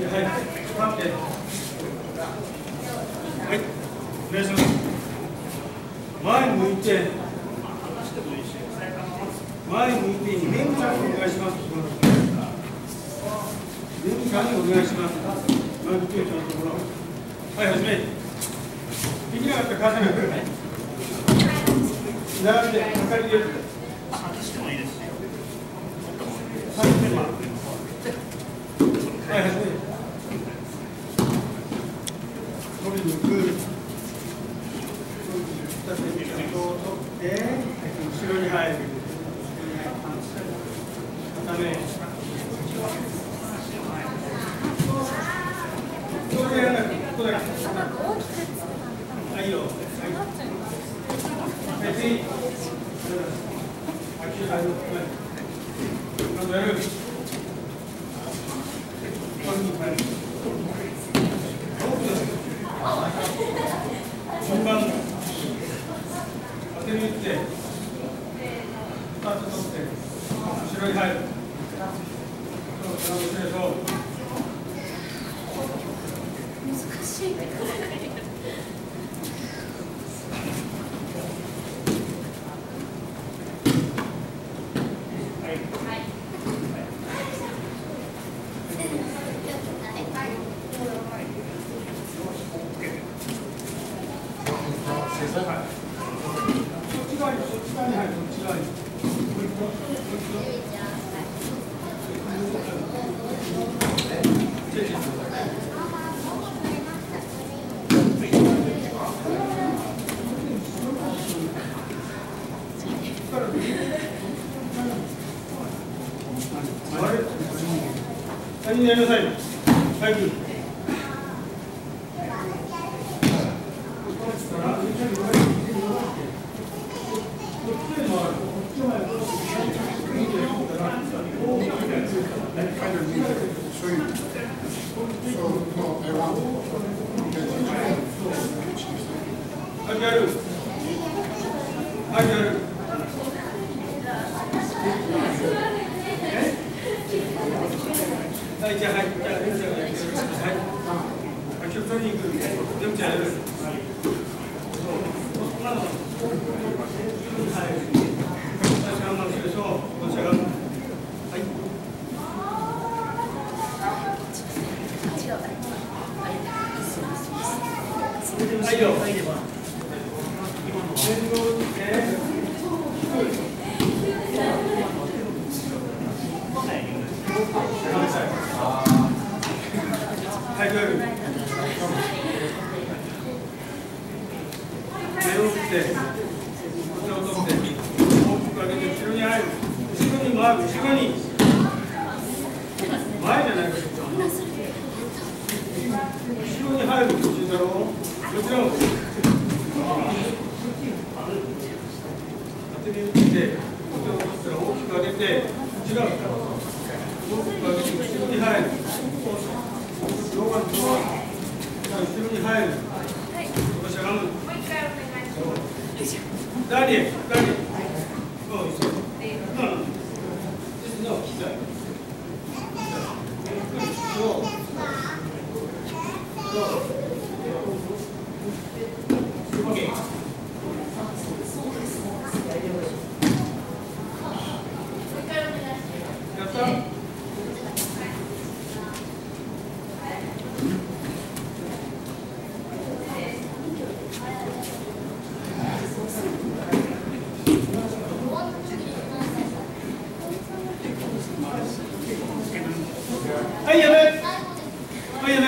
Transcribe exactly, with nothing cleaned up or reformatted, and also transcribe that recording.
はい、お願いします。前向いて、前向いて、めぐちゃんにお願いします。めぐちゃんにお願いします。前向いて、ちゃんともらおう。はい、始め。できなかったら風が来るね。並んで、明かり入れる。外してもいいですよ。はい、始め。取りに行く。取りに行った手に先を取って、後ろに入る。固め。ここでやらなくて、ここだけ。はい、いいよ。はい。別に。あ、やる。取りに入る。順番当てに行ってスタート取って後ろに入る。難しいね。やりなさい。早く。はい、やべ。はい、やべ。